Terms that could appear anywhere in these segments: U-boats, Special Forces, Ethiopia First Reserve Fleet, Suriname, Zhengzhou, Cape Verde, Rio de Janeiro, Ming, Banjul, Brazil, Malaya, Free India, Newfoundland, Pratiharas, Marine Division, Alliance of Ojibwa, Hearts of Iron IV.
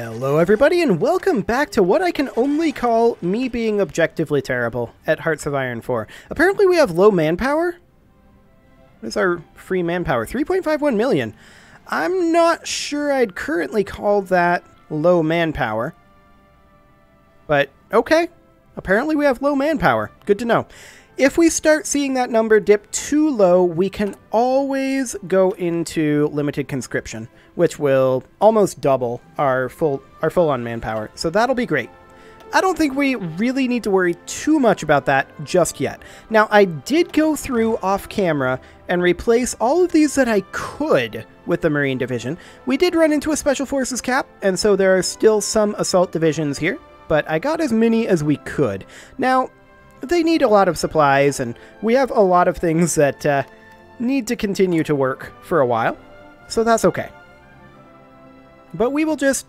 Hello everybody and welcome back to what I can only call me being objectively terrible at Hearts of Iron 4. Apparently we have low manpower. What is our free manpower? 3.51 million. I'm not sure I'd currently call that low manpower. But okay, apparently we have low manpower. Good to know. If we start seeing that number dip too low, we can always go into limited conscription, which will almost double our full-on manpower. So that'll be great. I don't think we really need to worry too much about that just yet. Now, I did go through off-camera and replace all of these that I could with the Marine Division. We did run into a Special Forces cap, and so there are still some assault divisions here, but I got as many as we could. Now, they need a lot of supplies, and we have a lot of things that need to continue to work for a while, so that's okay. But we will just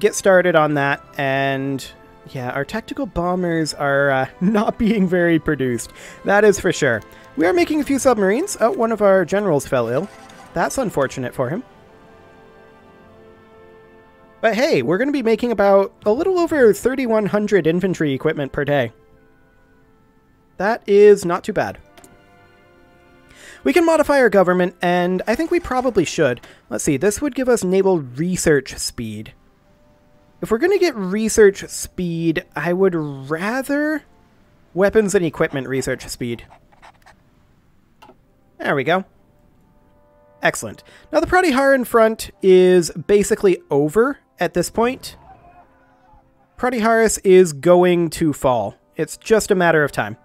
get started on that, and yeah, our tactical bombers are not being very produced, that is for sure. We are making a few submarines. Oh, one of our generals fell ill. That's unfortunate for him. But hey, we're going to be making about a little over 3,100 infantry equipment per day. That is not too bad. We can modify our government, and I think we probably should. Let's see, this would give us naval research speed. If we're going to get research speed, I would rather weapons and equipment research speed. There we go. Excellent. Now the Pratiharan front is basically over at this point. Pratiharas is going to fall. It's just a matter of time.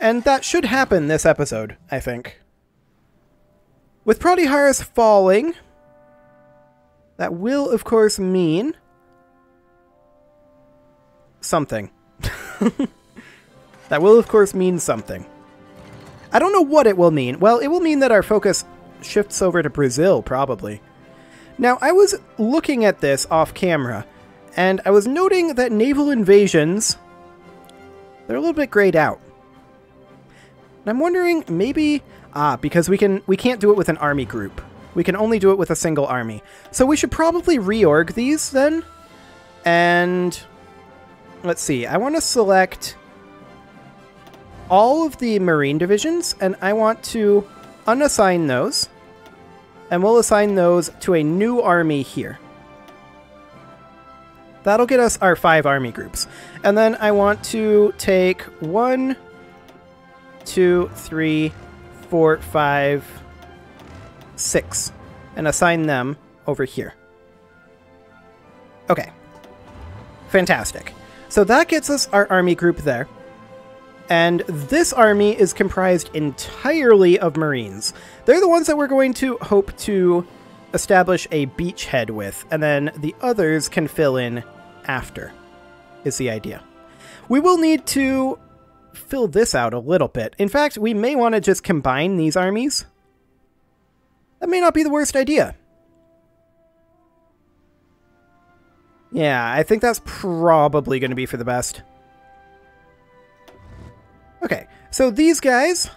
And that should happen this episode, I think. With Pratiharas falling, that will, of course, mean something. That will, of course, mean something. I don't know what it will mean. Well, it will mean that our focus shifts over to Brazil, probably. Now, I was looking at this off camera, and I was noting that naval invasions, they're a little bit grayed out. And I'm wondering, maybe, because we can't do it with an army group. We can only do it with a single army. So we should probably reorg these then. And let's see, I want to select all of the Marine divisions, and I want to unassign those. And we'll assign those to a new army here. That'll get us our 5 army groups. And then I want to take 1, 2, 3, 4, 5, 6 and assign them over here. Okay. Fantastic. So that gets us our army group there. And this army is comprised entirely of Marines. They're the ones that we're going to hope to establish a beachhead with, and then the others can fill in after, is the idea. We will need to fill this out a little bit. In fact, we may want to just combine these armies. That may not be the worst idea. Yeah, I think that's probably going to be for the best. Okay, so these guys,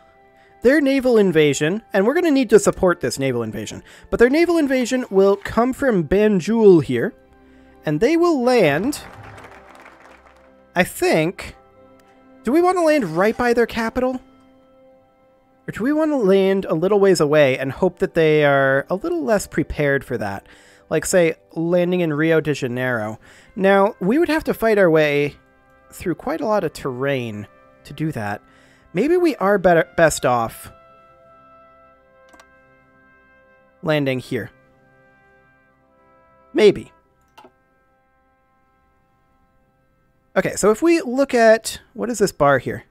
their naval invasion, and we're going to need to support this naval invasion, but their naval invasion will come from Banjul here, and they will land, I think. Do we want to land right by their capital? Or do we want to land a little ways away and hope that they are a little less prepared for that? Like, say, landing in Rio de Janeiro. Now, we would have to fight our way through quite a lot of terrain to do that. Maybe we are best off landing here. Maybe. Okay, so if we look at, what is this bar here?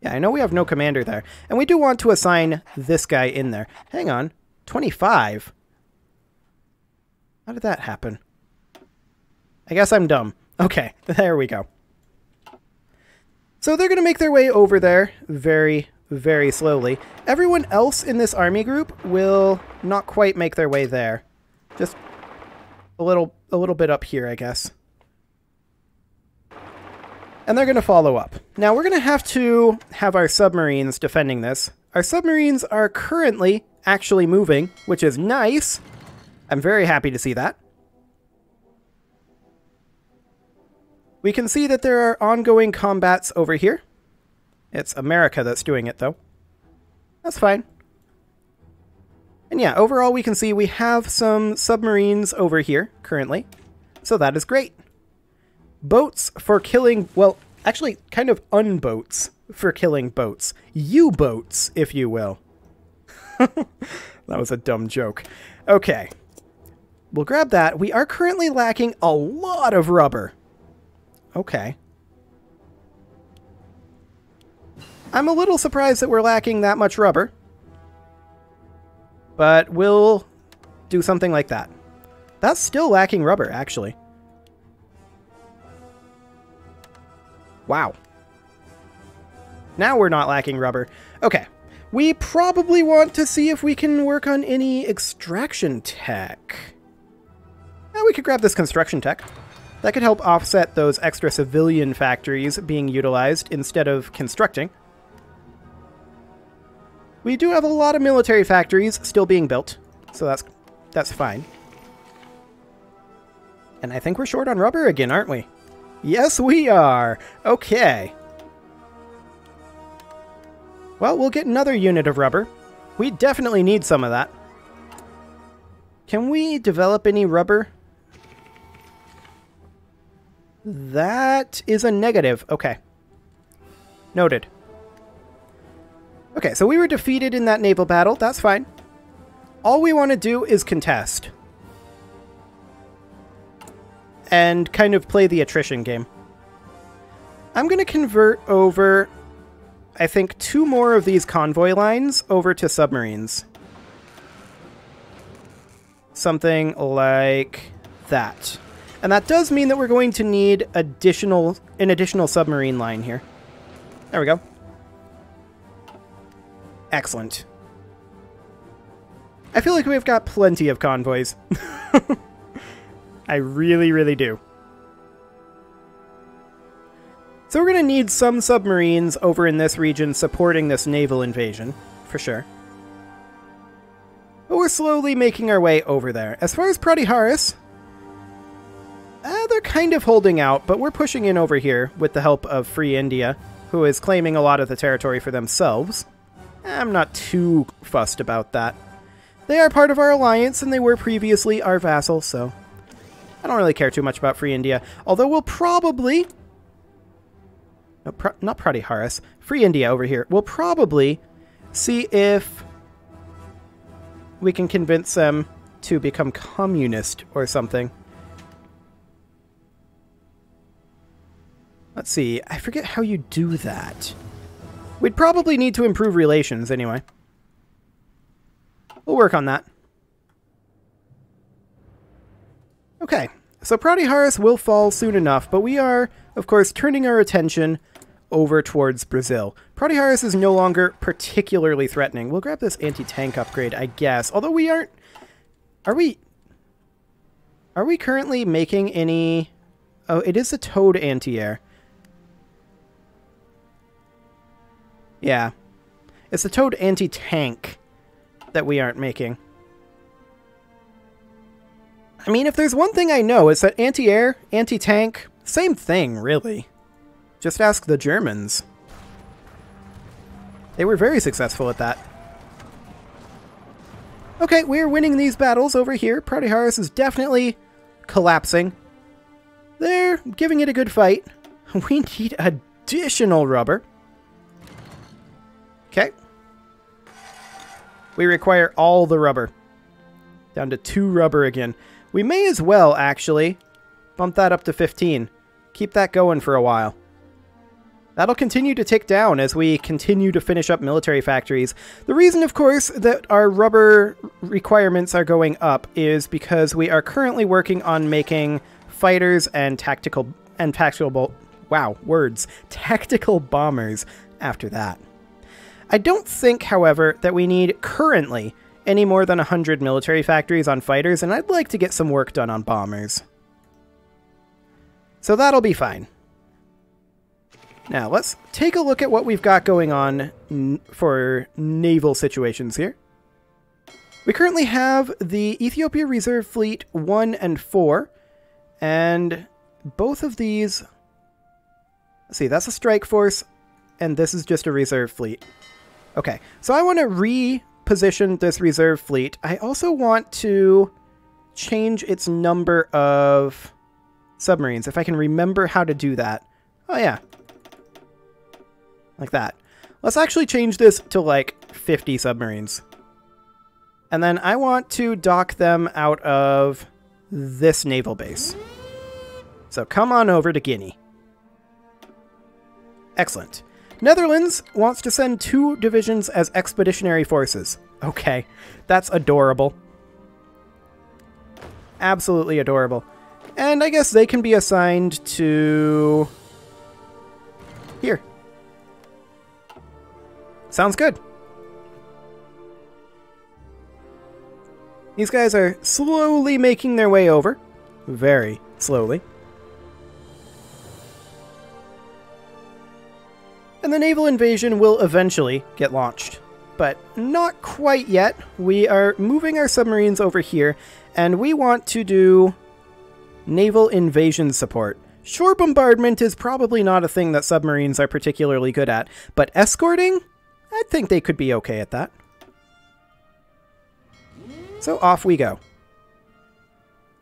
Yeah, I know we have no commander there. And we do want to assign this guy in there. Hang on, 25? How did that happen? I guess I'm dumb. Okay, there we go. So they're going to make their way over there very, very slowly. Everyone else in this army group will not quite make their way there. Just a little bit up here, I guess. And they're going to follow up. Now we're going to have our submarines defending this. Our submarines are currently actually moving, which is nice. I'm very happy to see that. We can see that there are ongoing combats over here. It's America that's doing it, though. That's fine. And yeah, overall we can see we have some submarines over here currently. So that is great. Boats for killing, well, actually kind of unboats for killing boats. U-boats, if you will. That was a dumb joke. Okay. We'll grab that. We are currently lacking a lot of rubber. Okay. I'm a little surprised that we're lacking that much rubber. But we'll do something like that. That's still lacking rubber, actually. Wow. Now we're not lacking rubber. Okay. We probably want to see if we can work on any extraction tech. Now we could grab this construction tech. That could help offset those extra civilian factories being utilized instead of constructing. We do have a lot of military factories still being built, so that's fine. And I think we're short on rubber again, aren't we? Yes, we are! Okay. Well, we'll get another unit of rubber. We definitely need some of that. Can we develop any rubber? That is a negative. Okay. Noted. Okay, so we were defeated in that naval battle. That's fine. All we want to do is contest. And kind of play the attrition game. I'm going to convert over, I think, 2 more of these convoy lines over to submarines. Something like that. And that does mean that we're going to need an additional submarine line here. There we go. Excellent. I feel like we've got plenty of convoys. I really, really do. So we're going to need some submarines over in this region supporting this naval invasion, for sure. But we're slowly making our way over there. As far as Pratiharas, they're kind of holding out, but we're pushing in over here with the help of Free India, who is claiming a lot of the territory for themselves. I'm not too fussed about that. They are part of our alliance, and they were previously our vassal, so I don't really care too much about Free India. Although we'll probably... No, not Pratiharas. Free India over here. We'll probably see if we can convince them to become communist or something. Let's see. I forget how you do that. We'd probably need to improve relations, anyway. We'll work on that. Okay, so Pratiharas will fall soon enough, but we are, of course, turning our attention over towards Brazil. Pratiharas is no longer particularly threatening. We'll grab this anti-tank upgrade, I guess. Although we aren't... Are we currently making any... Oh, it is a Toad anti-air. Yeah. It's the Toad anti-tank that we aren't making. I mean, if there's one thing I know, it's that anti-air, anti-tank, same thing, really. Just ask the Germans. They were very successful at that. Okay, we're winning these battles over here. Pratiharas is definitely collapsing. They're giving it a good fight. We need additional rubber. Okay. We require all the rubber. Down to 2 rubber again. We may as well, actually, bump that up to 15. Keep that going for a while. That'll continue to tick down as we continue to finish up military factories. The reason, of course, that our rubber requirements are going up is because we are currently working on making fighters and tactical bombers after that. I don't think, however, that we need currently any more than 100 military factories on fighters, and I'd like to get some work done on bombers. So that'll be fine. Now, let's take a look at what we've got going on for naval situations here. We currently have the Ethiopia Reserve Fleet 1 and 4, and both of these... See, that's a strike force, and this is just a reserve fleet. Okay, so I want to reposition this reserve fleet. I also want to change its number of submarines, if I can remember how to do that. Oh, yeah. Like that. Let's actually change this to, like, 50 submarines. And then I want to dock them out of this naval base. So come on over to Guinea. Excellent. Netherlands wants to send 2 divisions as expeditionary forces. Okay, that's adorable. Absolutely adorable. And I guess they can be assigned to... here. Sounds good. These guys are slowly making their way over. Very slowly. And the naval invasion will eventually get launched. But not quite yet. We are moving our submarines over here, and we want to do naval invasion support. Shore bombardment is probably not a thing that submarines are particularly good at, but escorting? I think they could be okay at that. So off we go.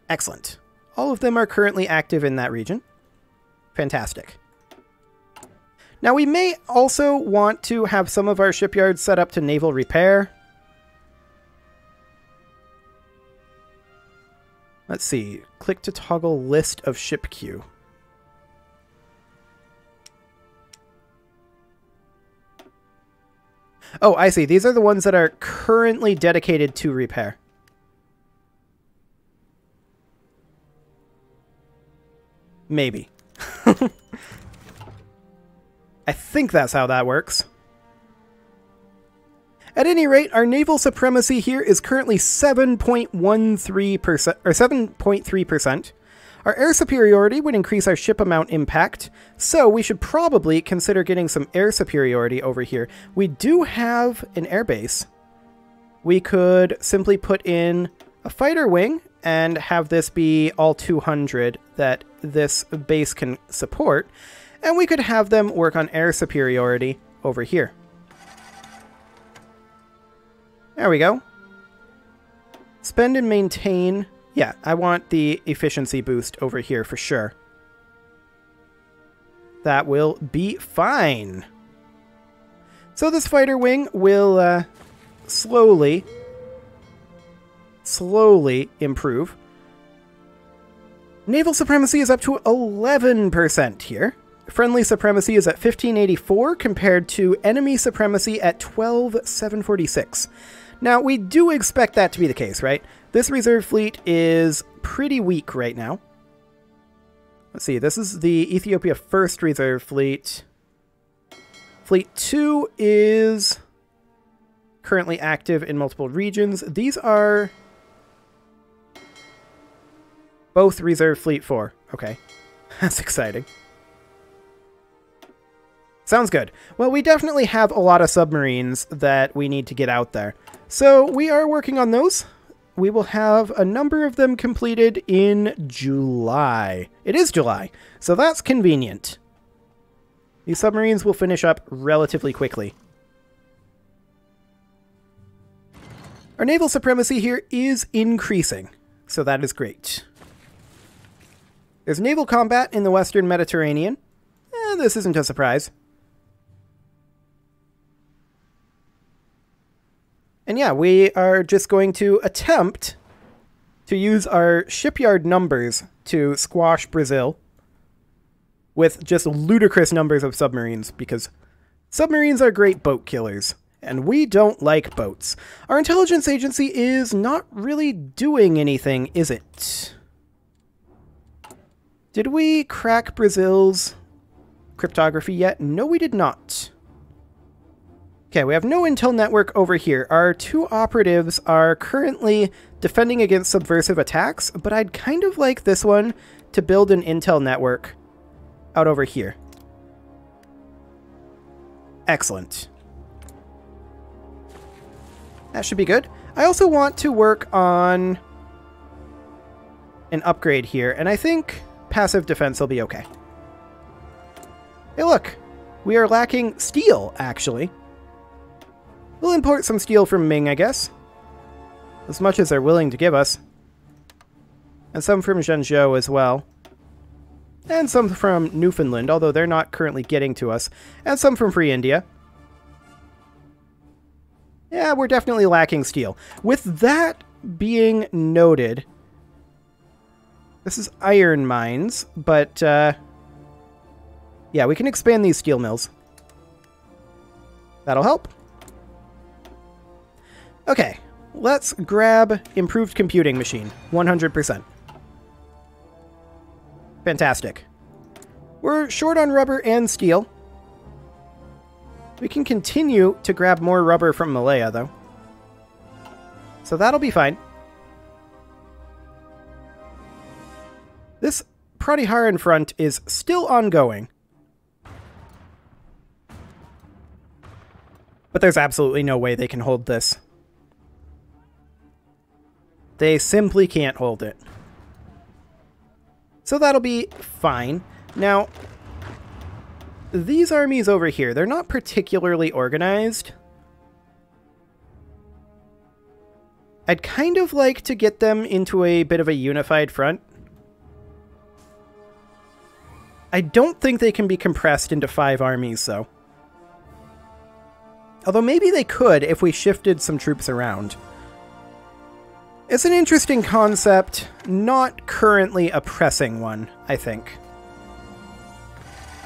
Excellent. All of them are currently active in that region. Fantastic. Now we may also want to have some of our shipyards set up to naval repair. Let's see. Click to toggle list of ship queue. Oh, I see. These are the ones that are currently dedicated to repair. Maybe. I think that's how that works. At any rate, our naval supremacy here is currently 7.13% or 7.3%. Our air superiority would increase our ship amount impact, so we should probably consider getting some air superiority over here. We do have an airbase. We could simply put in a fighter wing and have this be all 200 that this base can support, and we could have them work on air superiority over here. There we go. Spend and maintain... yeah, I want the efficiency boost over here for sure. That will be fine. So this fighter wing will slowly improve. Naval supremacy is up to 11% here. Friendly supremacy is at 1584 compared to enemy supremacy at 12746. Now, we do expect that to be the case, right? This reserve fleet is pretty weak right now. Let's see, this is the Ethiopia First Reserve Fleet. Fleet 2 is currently active in multiple regions. These are both Reserve Fleet 4. Okay, that's exciting. Sounds good. Well, we definitely have a lot of submarines that we need to get out there. So we are working on those. We will have a number of them completed in July. It is July, so that's convenient. These submarines will finish up relatively quickly. Our naval supremacy here is increasing, so that is great. There's naval combat in the Western Mediterranean. This isn't a surprise. And yeah, we are just going to attempt to use our shipyard numbers to squash Brazil with just ludicrous numbers of submarines, because submarines are great boat killers, and we don't like boats. Our intelligence agency is not really doing anything, is it? Did we crack Brazil's cryptography yet? No, we did not. Okay, we have no intel network over here. Our 2 operatives are currently defending against subversive attacks, but I'd kind of like this one to build an intel network out over here. Excellent. That should be good. I also want to work on an upgrade here, and I think passive defense will be okay. Hey, look. We are lacking steel, actually. We'll import some steel from Ming, I guess. As much as they're willing to give us. And some from Zhengzhou as well. And some from Newfoundland, although they're not currently getting to us. And some from Free India. Yeah, we're definitely lacking steel. With that being noted, this is iron mines, but yeah, we can expand these steel mills. That'll help. Okay, let's grab improved computing machine, 100%. Fantastic. We're short on rubber and steel. We can continue to grab more rubber from Malaya, though. So that'll be fine. This Pratiharan front is still ongoing. But there's absolutely no way they can hold this. They simply can't hold it. So that'll be fine. Now, these armies over here, they're not particularly organized. I'd kind of like to get them into a bit of a unified front. I don't think they can be compressed into 5 armies, though. Although maybe they could if we shifted some troops around. It's an interesting concept, not currently a pressing one, I think.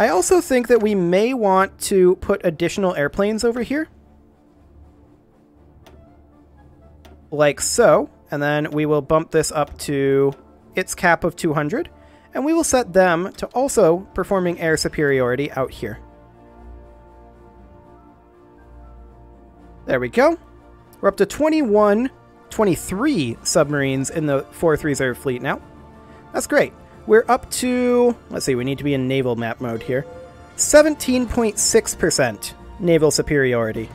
I also think that we may want to put additional airplanes over here. Like so. And then we will bump this up to its cap of 200. And we will set them to also performing air superiority out here. There we go. We're up to 23 submarines in the 4th Reserve Fleet now. That's great. We're up to, let's see, we need to be in naval map mode here. 17.6% naval superiority,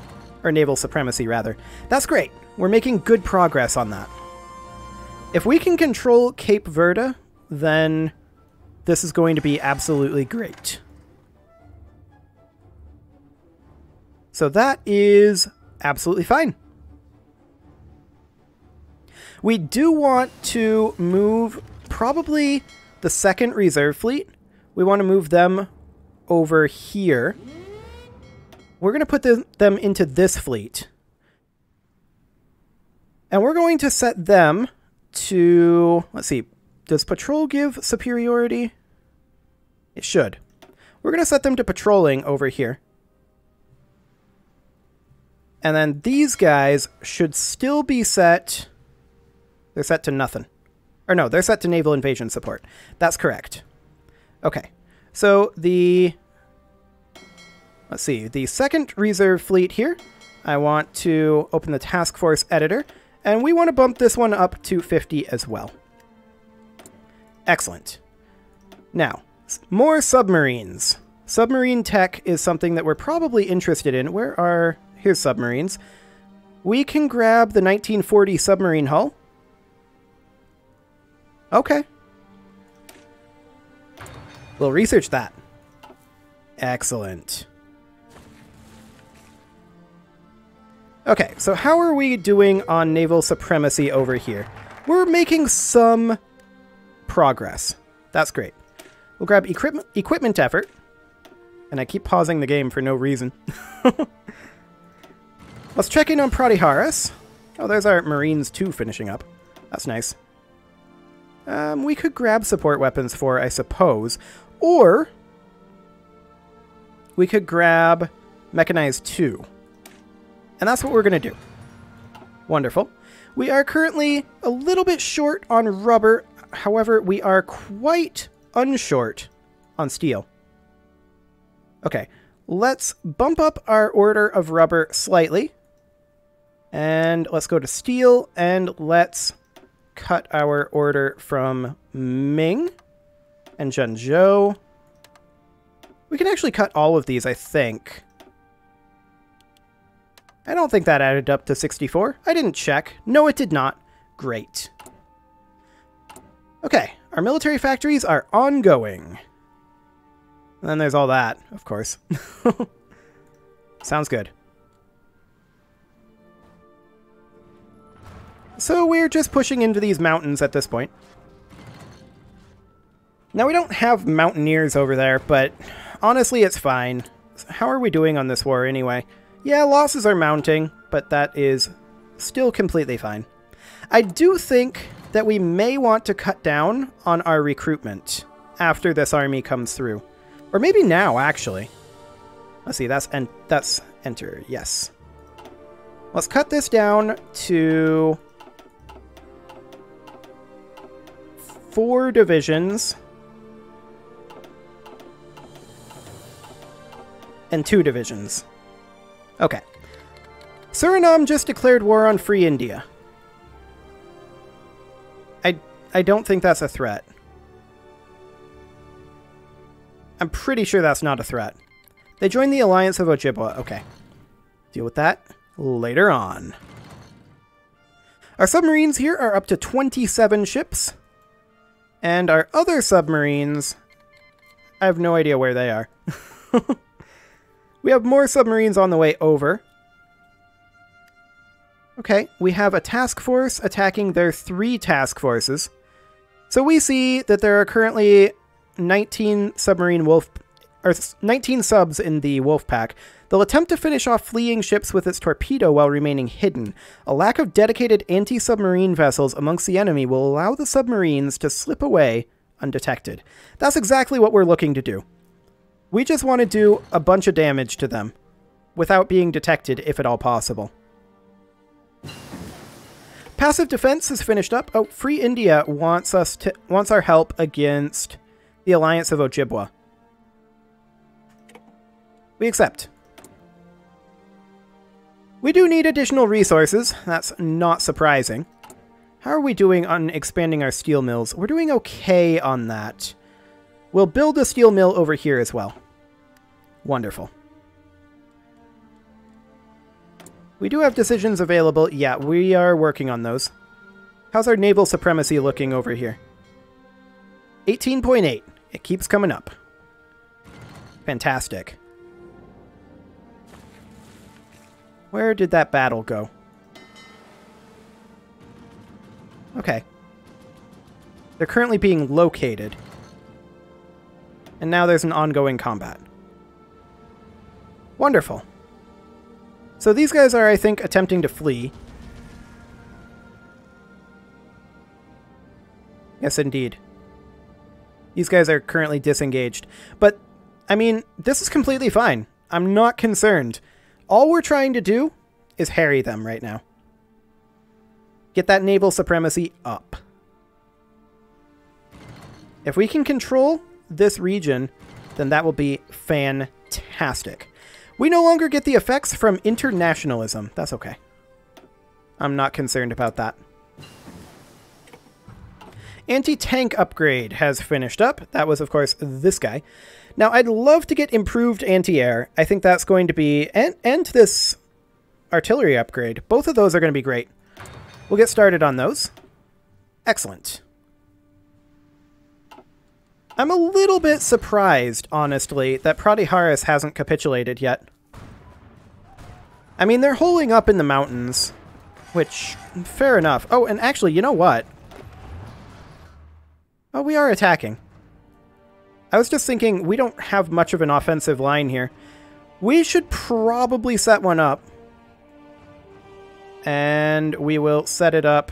or naval supremacy rather. That's great. We're making good progress on that. If we can control Cape Verde, then this is going to be absolutely great. So that is absolutely fine. We do want to move probably the 2nd Reserve Fleet. We want to move them over here. We're going to put them into this fleet. And we're going to set them to, let's see, does patrol give superiority? It should. We're going to set them to patrolling over here. And then these guys should still be set. They're set to nothing. Or no, they're set to naval invasion support. That's correct. Okay. So the, let's see, the 2nd Reserve Fleet here. I want to open the task force editor. And we want to bump this one up to 50 as well. Excellent. Now, more submarines. Submarine tech is something that we're probably interested in. Where are... Here's submarines. We can grab the 1940 submarine hull. Okay. We'll research that. Excellent. Okay, so how are we doing on naval supremacy over here? We're making some progress. That's great. We'll grab equipment effort. And I keep pausing the game for no reason. Let's check in on Pratiharas. Oh, there's our Marines 2 finishing up. That's nice. We could grab support weapons for, I suppose. Or we could grab Mechanized 2. And that's what we're going to do. Wonderful. We are currently a little bit short on rubber. However, we are quite unshort on steel. Okay, let's bump up our order of rubber slightly. And let's go to steel, and let's cut our order from Ming and Zhengzhou. We can actually cut all of these, I think. I don't think that added up to 64. I didn't check. No, it did not. Great. Okay, our military factories are ongoing. And then there's all that, of course. Sounds good. So we're just pushing into these mountains at this point. Now, we don't have mountaineers over there, but honestly, it's fine. How are we doing on this war anyway? Yeah, losses are mounting, but that is still completely fine. I do think that we may want to cut down on our recruitment after this army comes through. Or maybe now, actually. Let's see, that's enter, yes. Let's cut this down to 4 divisions and 2 divisions. Okay. Suriname just declared war on Free India. I don't think that's a threat. I'm pretty sure that's not a threat. They joined the Alliance of Ojibwa. Okay. Deal with that later on. Our submarines here are up to 27 ships. And our other submarines, I have no idea where they are. We have more submarines on the way over. Okay, we have a task force attacking their 3 task forces. So we see that there are currently 19 subs in the wolf pack. They'll attempt to finish off fleeing ships with its torpedo while remaining hidden. A lack of dedicated anti-submarine vessels amongst the enemy will allow the submarines to slip away undetected. That's exactly what we're looking to do. We just want to do a bunch of damage to them without being detected, if at all possible. Passive defense is finished up. Oh, Free India wants our help against the Alliance of Ojibwa. We accept. We do need additional resources. That's not surprising. How are we doing on expanding our steel mills? We're doing okay on that. We'll build a steel mill over here as well. Wonderful. We do have decisions available. Yeah, we are working on those. How's our naval supremacy looking over here? 18.8. It keeps coming up. Fantastic. Where did that battle go? Okay. They're currently being located. And now there's an ongoing combat. Wonderful. So these guys are, I think, attempting to flee. Yes, indeed. These guys are currently disengaged. But, I mean, this is completely fine. I'm not concerned. All we're trying to do is harry them right now. Get that naval supremacy up. If we can control this region, then that will be fantastic. We no longer get the effects from internationalism. That's okay. I'm not concerned about that. Anti-tank upgrade has finished up. That was, of course, this guy. Now, I'd love to get improved anti-air. I think that's going to be... And this artillery upgrade. Both of those are going to be great. We'll get started on those. Excellent. I'm a little bit surprised, honestly, that Pratiharas hasn't capitulated yet. I mean, they're holding up in the mountains, which, fair enough. Oh, and actually, you know what? Oh, we are attacking. I was just thinking, we don't have much of an offensive line here. We should probably set one up. And we will set it up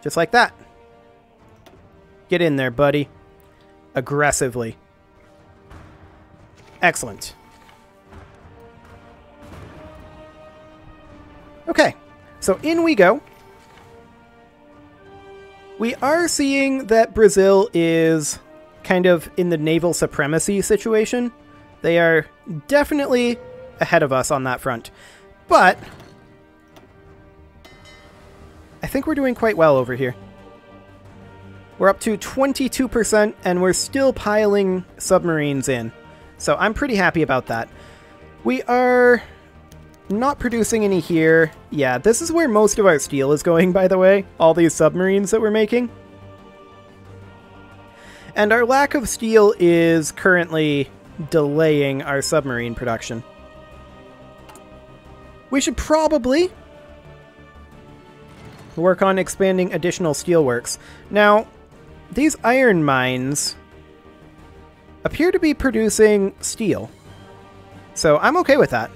just like that. Get in there, buddy. Aggressively. Excellent. Okay, so in we go. We are seeing that Brazil is kind of in the naval supremacy situation. They are definitely ahead of us on that front. But I think we're doing quite well over here. We're up to 22% and we're still piling submarines in. So I'm pretty happy about that. We are Not producing any here. Yeah, this is where most of our steel is going, by the way. All these submarines that we're making. And our lack of steel is currently delaying our submarine production. We should probably work on expanding additional steelworks. Now, these iron mines appear to be producing steel. So I'm okay with that.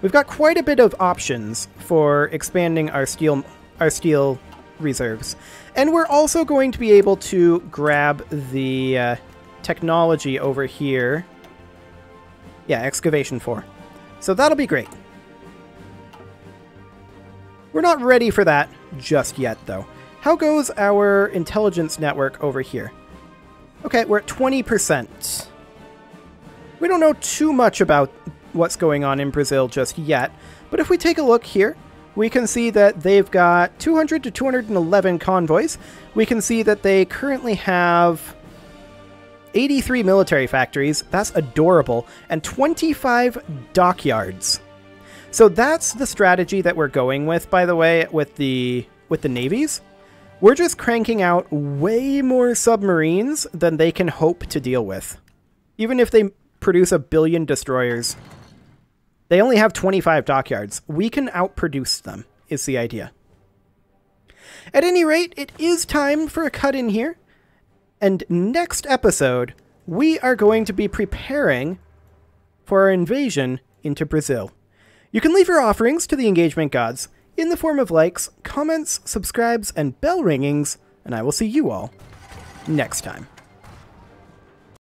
We've got quite a bit of options for expanding our steel reserves. And we're also going to be able to grab the technology over here. Yeah, excavation 4. So that'll be great. We're not ready for that just yet, though. How goes our intelligence network over here? Okay, we're at 20%. We don't know too much about what's going on in Brazil just yet, but if we take a look here, we can see that they've got 200 to 211 convoys. We can see that they currently have 83 military factories. That's adorable. And 25 dockyards. So that's the strategy that we're going with, by the way, with the navies. We're just cranking out way more submarines than they can hope to deal with. Even if they produce a billion destroyers, they only have 25 dockyards. We can outproduce them, is the idea. At any rate, it is time for a cut in here. And next episode, we are going to be preparing for our invasion into Brazil. You can leave your offerings to the engagement gods in the form of likes, comments, subscribes, and bell ringings, and I will see you all next time.